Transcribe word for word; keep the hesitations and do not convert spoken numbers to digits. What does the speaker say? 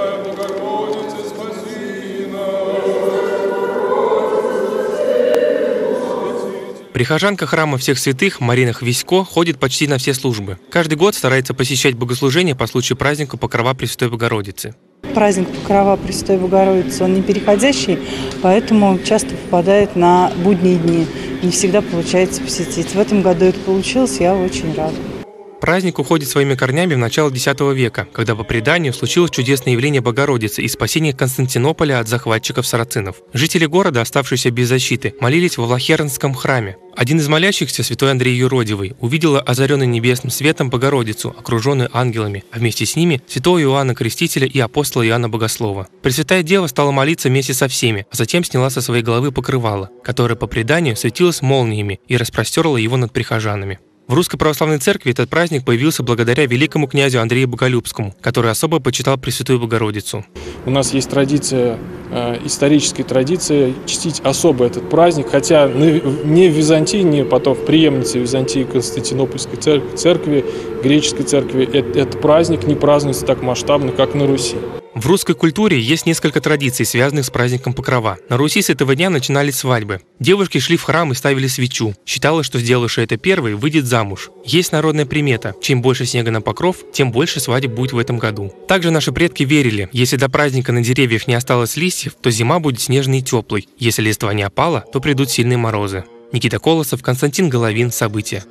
Пресвятая Богородице, спаси нас. Прихожанка храма Всех Святых Марина Хвисько ходит почти на все службы. Каждый год старается посещать богослужения по случаю праздника Покрова Пресвятой Богородицы. Праздник Покрова Пресвятой Богородицы, он не переходящий, поэтому часто попадает на будние дни. Не всегда получается посетить. В этом году это получилось, я очень рада. Праздник уходит своими корнями в начало десятого века, когда по преданию случилось чудесное явление Богородицы и спасение Константинополя от захватчиков сарацинов. Жители города, оставшиеся без защиты, молились во Влахернском храме. Один из молящихся, святой Андрей Юродивый, увидел озаренную небесным светом Богородицу, окруженную ангелами, а вместе с ними святого Иоанна Крестителя и апостола Иоанна Богослова. Пресвятая Дева стала молиться вместе со всеми, а затем сняла со своей головы покрывало, которое по преданию светилось молниями, и распростерла его над прихожанами. В Русской Православной Церкви этот праздник появился благодаря великому князю Андрею Боголюбскому, который особо почитал Пресвятую Богородицу. У нас есть традиция, историческая традиция, чтить особо этот праздник, хотя не в Византии, не потом в преемнице Византии Константинопольской Церкви, Греческой Церкви, этот праздник не празднуется так масштабно, как на Руси. В русской культуре есть несколько традиций, связанных с праздником Покрова. На Руси с этого дня начинались свадьбы. Девушки шли в храм и ставили свечу. Считалось, что сделавшая это первой, выйдет замуж. Есть народная примета: чем больше снега на покров, тем больше свадеб будет в этом году. Также наши предки верили, если до праздника на деревьях не осталось листьев, то зима будет снежной и теплой. Если листва не опала, то придут сильные морозы. Никита Колосов, Константин Головин. События.